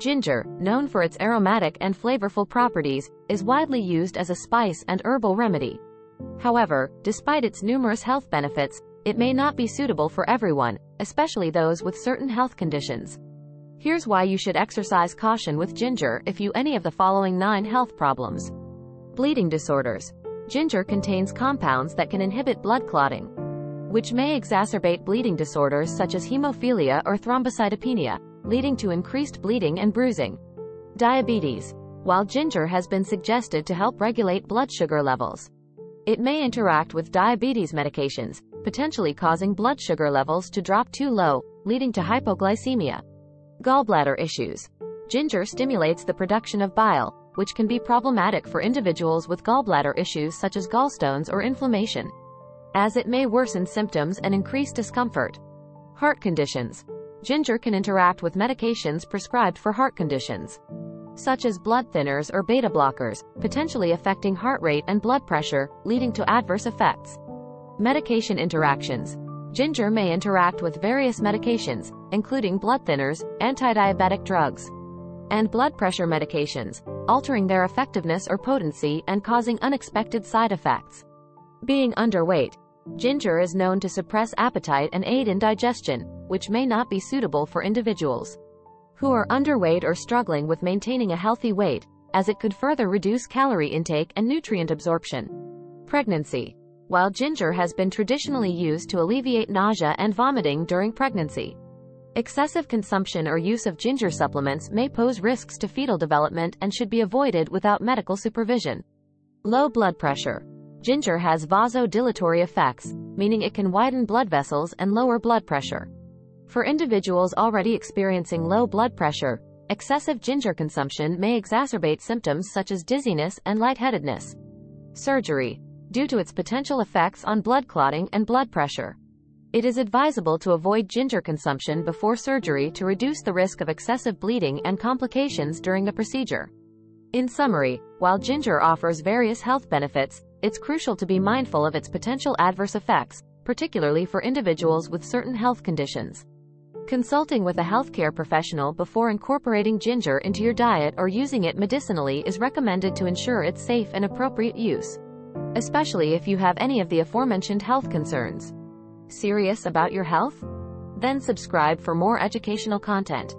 Ginger, known for its aromatic and flavorful properties, is widely used as a spice and herbal remedy. However, despite its numerous health benefits, it may not be suitable for everyone, especially those with certain health conditions. Here's why you should exercise caution with ginger if you have any of the following 9 health problems. Bleeding disorders. Ginger contains compounds that can inhibit blood clotting, which may exacerbate bleeding disorders such as hemophilia or thrombocytopenia, leading to increased bleeding and bruising. Diabetes. While ginger has been suggested to help regulate blood sugar levels, it may interact with diabetes medications, potentially causing blood sugar levels to drop too low, leading to hypoglycemia. Gallbladder issues. Ginger stimulates the production of bile, which can be problematic for individuals with gallbladder issues such as gallstones or inflammation, as it may worsen symptoms and increase discomfort. Heart conditions. Ginger can interact with medications prescribed for heart conditions, such as blood thinners or beta blockers, potentially affecting heart rate and blood pressure, leading to adverse effects. Medication interactions. Ginger may interact with various medications, including blood thinners, anti-diabetic drugs, and blood pressure medications, altering their effectiveness or potency and causing unexpected side effects. Being underweight. Ginger is known to suppress appetite and aid in digestion, which may not be suitable for individuals who are underweight or struggling with maintaining a healthy weight, as it could further reduce calorie intake and nutrient absorption. Pregnancy. While ginger has been traditionally used to alleviate nausea and vomiting during pregnancy, excessive consumption or use of ginger supplements may pose risks to fetal development and should be avoided without medical supervision. Low blood pressure. Ginger has vasodilatory effects, meaning it can widen blood vessels and lower blood pressure. For individuals already experiencing low blood pressure, excessive ginger consumption may exacerbate symptoms such as dizziness and lightheadedness. Surgery. Due to its potential effects on blood clotting and blood pressure, it is advisable to avoid ginger consumption before surgery to reduce the risk of excessive bleeding and complications during the procedure. In summary, while ginger offers various health benefits, it's crucial to be mindful of its potential adverse effects, particularly for individuals with certain health conditions. Consulting with a healthcare professional before incorporating ginger into your diet or using it medicinally is recommended to ensure its safe and appropriate use, especially if you have any of the aforementioned health concerns. Serious about your health? Then subscribe for more educational content.